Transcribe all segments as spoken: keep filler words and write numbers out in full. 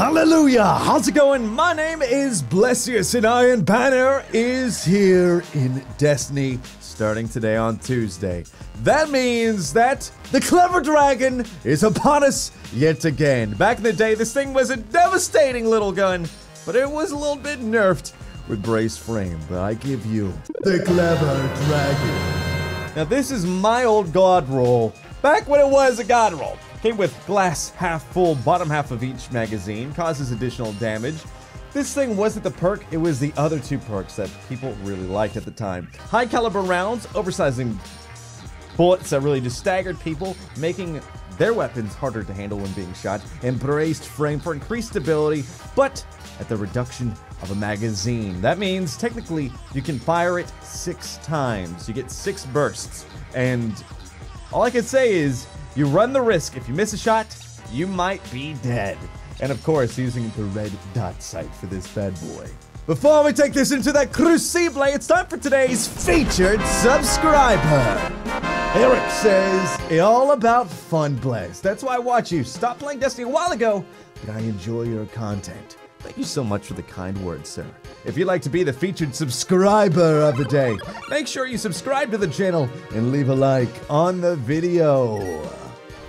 Hallelujah! How's it going? My name is Blessius and Iron Banner is here in Destiny starting today on Tuesday. That means that the Clever Dragon is upon us yet again. Back in the day, this thing was a devastating little gun, but it was a little bit nerfed with Brace Frame. But I give you the Clever Dragon. Now this is my old God roll, back when it was a God roll. Came with glass half full, bottom half of each magazine, causes additional damage. This thing wasn't the perk, it was the other two perks that people really liked at the time. High caliber rounds, oversizing bullets that really just staggered people, making their weapons harder to handle when being shot. Embraced frame for increased stability, but at the reduction of a magazine. That means technically you can fire it six times. You get six bursts, and all I can say is you run the risk, if you miss a shot, you might be dead. And of course, using the red dot sight for this bad boy. Before we take this into that crucible, it's time for today's featured subscriber. Eric says, it's all about fun, Bless. That's why I watch you. Stopped playing Destiny a while ago, but I enjoy your content. Thank you so much for the kind words, sir. If you'd like to be the featured subscriber of the day, make sure you subscribe to the channel and leave a like on the video.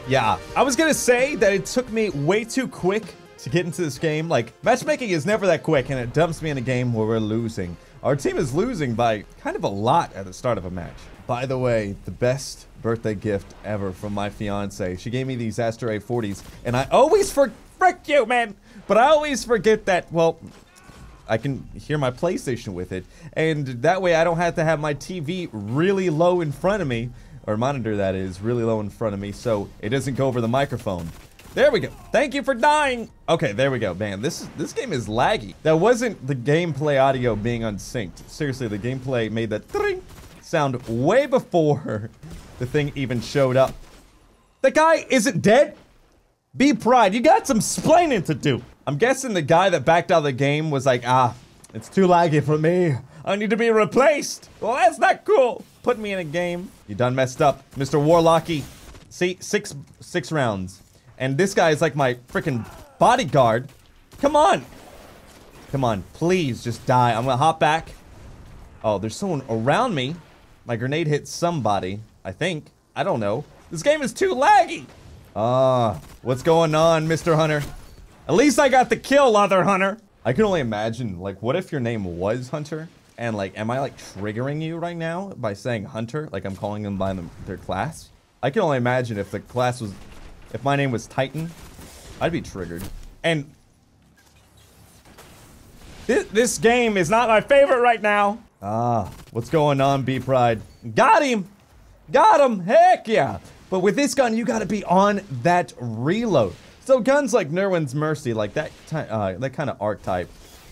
Yeah, I was gonna say that it took me way too quick to get into this game. Like, matchmaking is never that quick, and it dumps me in a game where we're losing. Our team is losing by kind of a lot at the start of a match. By the way, the best birthday gift ever from my fiance. She gave me these Astro A forties, and I always forget, frick you, man! But I always forget that, well, I can hear my PlayStation with it, and that way I don't have to have my T V really low in front of me, or monitor that is, really low in front of me, so it doesn't go over the microphone. There we go. Thank you for dying! Okay, there we go. Man, this, this game is laggy. That wasn't the gameplay audio being unsynced. Seriously, the gameplay made that tring sound way before the thing even showed up. The guy isn't dead? B Pride, you got some splaining to do. I'm guessing the guy that backed out of the game was like, ah, it's too laggy for me. I need to be replaced. Well, that's not cool. Put me in a game. You done messed up, Mister Warlocky. See, six six rounds. And this guy is like my freaking bodyguard. Come on. Come on, please just die. I'm gonna hop back. Oh, there's someone around me. My grenade hit somebody, I think. I don't know. This game is too laggy. Ah, uh, what's going on, Mister Hunter? At least I got the kill, other Hunter. I can only imagine, like, what if your name was Hunter? And, like, am I, like, triggering you right now by saying Hunter? Like, I'm calling them by them, their class? I can only imagine if the class was... If my name was Titan, I'd be triggered. And... This, this game is not my favorite right now. Ah, what's going on, B Pride? Got him! Got him! Heck yeah! But with this gun, you gotta be on that reload. So guns like Nerwin's Mercy, like that uh, that kind of archetype,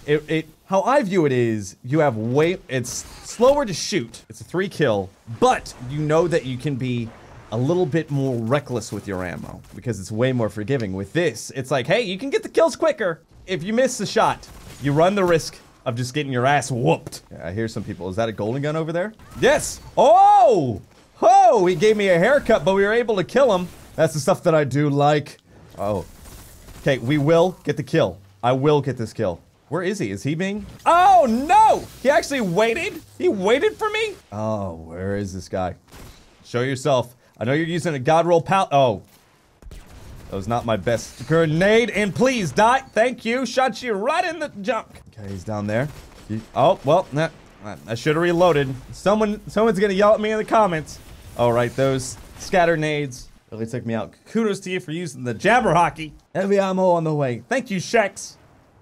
it, it how I view it is, you have way, it's slower to shoot. It's a three kill, but you know that you can be a little bit more reckless with your ammo because it's way more forgiving. With this, it's like, hey, you can get the kills quicker. If you miss the shot, you run the risk of just getting your ass whooped. Yeah, I hear some people. Is that a golden gun over there? Yes. Oh! Oh, he gave me a haircut, but we were able to kill him. That's the stuff that I do like. Oh. Okay, we will get the kill. I will get this kill. Where is he? Is he being? Oh, no! He actually waited? He waited for me? Oh, where is this guy? Show yourself. I know you're using a God roll pal- Oh. That was not my best grenade, and please die. Thank you. Shot you right in the junk. Okay, he's down there. He oh, well, nah, I should have reloaded. Someone, someone's gonna yell at me in the comments. All right, those scatter nades really took me out. Kudos to you for using the Jabber Hockey. Heavy ammo on the way. Thank you, Shex.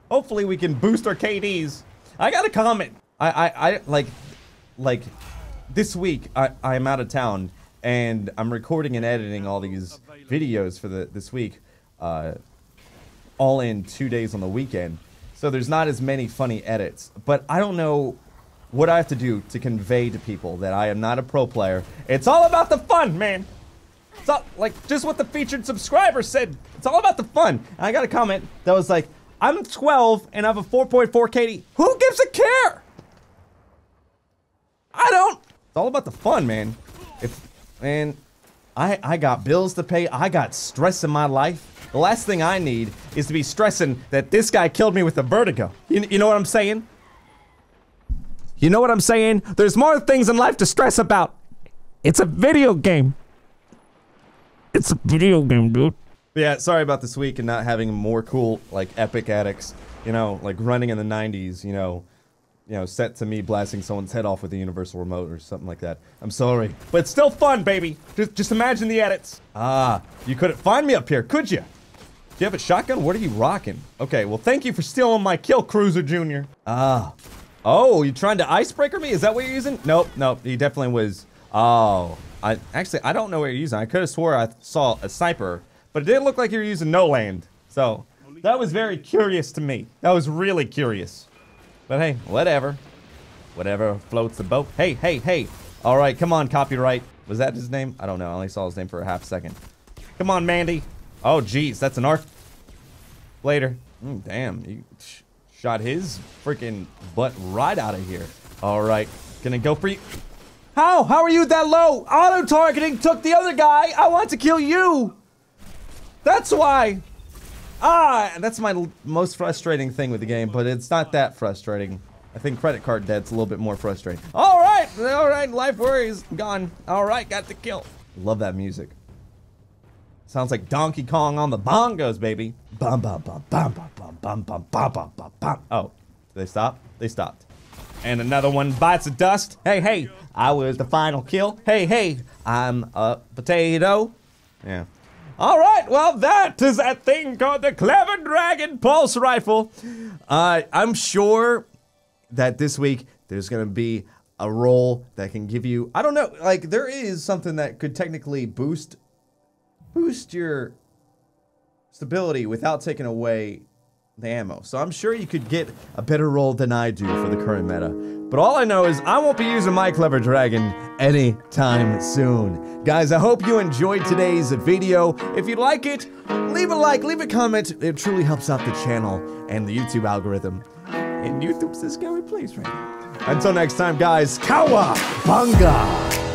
Hopefully we can boost our K Ds. I got a comment. I, I, I like, like, this week I, I'm out of town and I'm recording and editing all these videos for the this week, uh, all in two days on the weekend. So there's not as many funny edits, but I don't know what I have to do to convey to people that I am not a pro player. It's all about the fun, man. It's all, like, just what the featured subscriber said. It's all about the fun. And I got a comment that was like, I'm twelve and I have a four point four K D. Who gives a care? I don't. It's all about the fun, man. If, man, I, I got bills to pay. I got stress in my life. The last thing I need is to be stressing that this guy killed me with the vertigo. You, you know what I'm saying? You know what I'm saying? There's more things in life to stress about. It's a video game. It's a video game, dude. Yeah, sorry about this week and not having more cool, like, epic addicts, you know, like running in the nineties, you know, you know, set to me blasting someone's head off with a universal remote or something like that. I'm sorry. But it's still fun, baby. Just, just imagine the edits. Ah, you couldn't find me up here, could you? Do you have a shotgun? What are you rocking? Okay, well, thank you for stealing my kill, Cruiser Junior. Ah. Oh, you trying to icebreaker me? Is that what you're using? Nope, nope, he definitely was. Oh, I actually, I don't know what you're using. I could have swore I saw a sniper, but it didn't look like you were using no land. So, that was very curious to me. That was really curious. But hey, whatever. Whatever floats the boat. Hey, hey, hey. All right, come on, copyright. Was that his name? I don't know. I only saw his name for a half second. Come on, Mandy. Oh, geez, that's an arc. Later. Mm, damn, you shot his freaking butt right out of here. All right, gonna go for you. How? How are you that low? Auto-targeting took the other guy. I want to kill you. That's why. Ah, that's my l most frustrating thing with the game, but it's not that frustrating. I think credit card debt's a little bit more frustrating. All right, all right, life worries gone. All right, got the kill. Love that music. Sounds like Donkey Kong on the bongos, baby. Bum bum bum bum bum bum bum bum bum bum bum bum. Oh, did they stop? They stopped. And another one bites the dust. Hey, hey, I was the final kill. Hey, hey, I'm a potato. Yeah. All right, well, that is that thing called the Clever Dragon Pulse Rifle. Uh, I'm sure that this week there's gonna be a roll that can give you, I don't know, like there is something that could technically boost, boost your stability without taking away the ammo. So I'm sure you could get a better roll than I do for the current meta. But all I know is I won't be using my Clever Dragon anytime soon. Guys, I hope you enjoyed today's video. If you like it, leave a like, leave a comment. It truly helps out the channel and the YouTube algorithm. And YouTube's a scary place right now. Until next time, guys, Cowabunga!